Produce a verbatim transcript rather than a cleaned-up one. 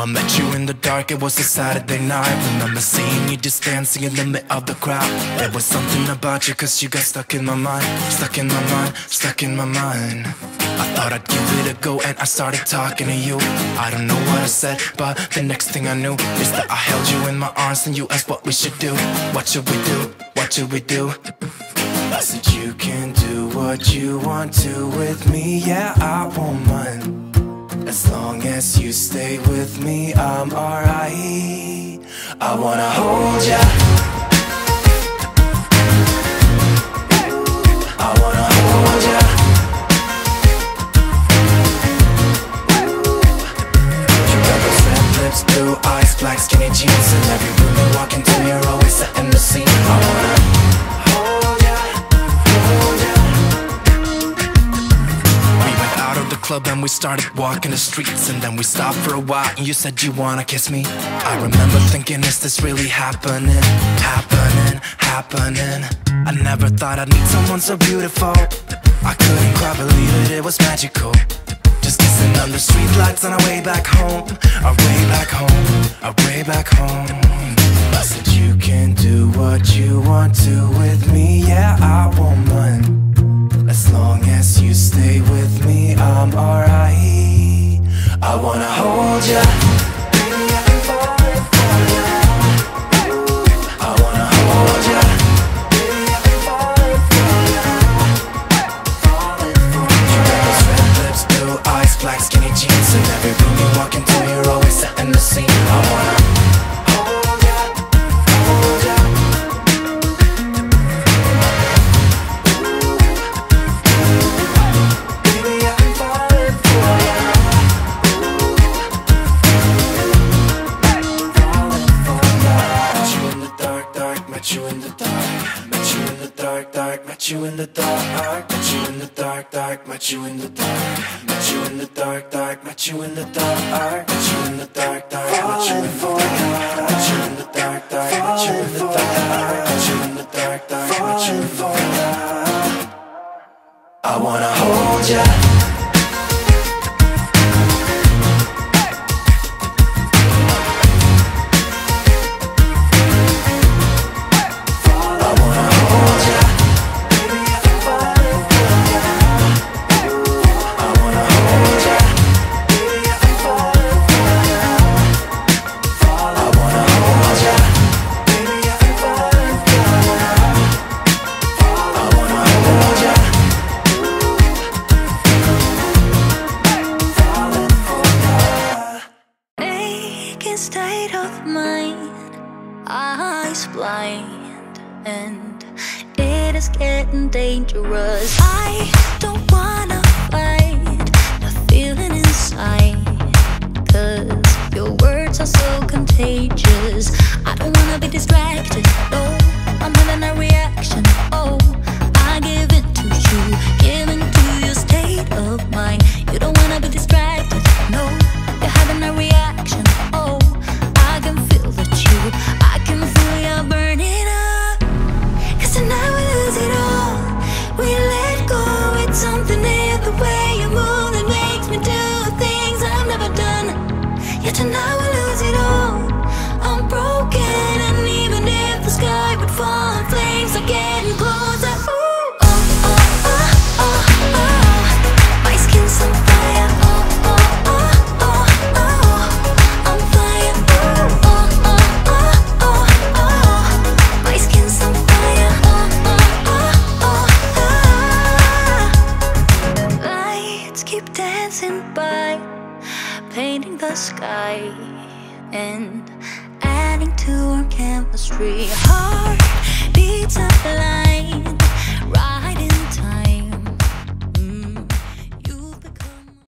I met you in the dark, it was a Saturday night. Remember seeing you just dancing in the middle of the crowd. There was something about you, cause you got stuck in my mind. Stuck in my mind, stuck in my mind. I thought I'd give it a go and I started talking to you. I don't know what I said, but the next thing I knew is that I held you in my arms and you asked what we should do. What should we do? What should we do? I said you can do what you want to with me, yeah, I won't mind. As long as you stay with me, I'm alright. I wanna hold ya, I wanna hold ya, you got those red lips, blue eyes, black skinny jeans, and every room you walk into, you're always setting the scene. I wanna hold ya, hold ya. We went out of the club and we started walking the streets, and then we stopped for a while and you said you wanna kiss me. I remember thinking, is this really happening? Happening, happening. I never thought I'd meet someone so beautiful. I couldn't quite believe it, it was magical. Just kissing under streetlights on our way back home. Our way back home, our way back home. I said you can do what you want to with me, yeah, I won't mind. As long as you stay with me, I'm alright. I wanna hold ya, I wanna hold ya. You got those red lips, blue eyes, black skinny jeans, and every room you walk into, you're always setting the scene. I wanna hold ya, hold ya. Met you in the dark, met you in the dark, dark, met you in the dark, met you in the dark, dark, met you in the dark, met you in the dark, dark, met you in the dark, met you in the dark, dark, met you in the dark, met you in the dark, dark, met you in the dark. I wanna hold ya, I wanna hold ya. State of mind, eyes blind, and it is getting dangerous. I don't wanna fight the feeling inside, cause your words are so contagious. I don't wanna be distracted, no, I'm having a reaction. Oh, I give it to you, give in to your state of mind. You don't wanna be distracted, no, you're having a reaction. Oh, I can feel that you, I can feel you burning up. Cause tonight we lose it all, we let go. It's something in the way you move that makes me do things I've never done. Yeah, tonight we lose it all, I'm broken, and even if the sky would fall, flames are getting closer. Ooh, oh, oh, oh, oh, oh, my skin's on fire. Oh, oh, oh. Painting the sky and adding to our chemistry. Heart beats a line.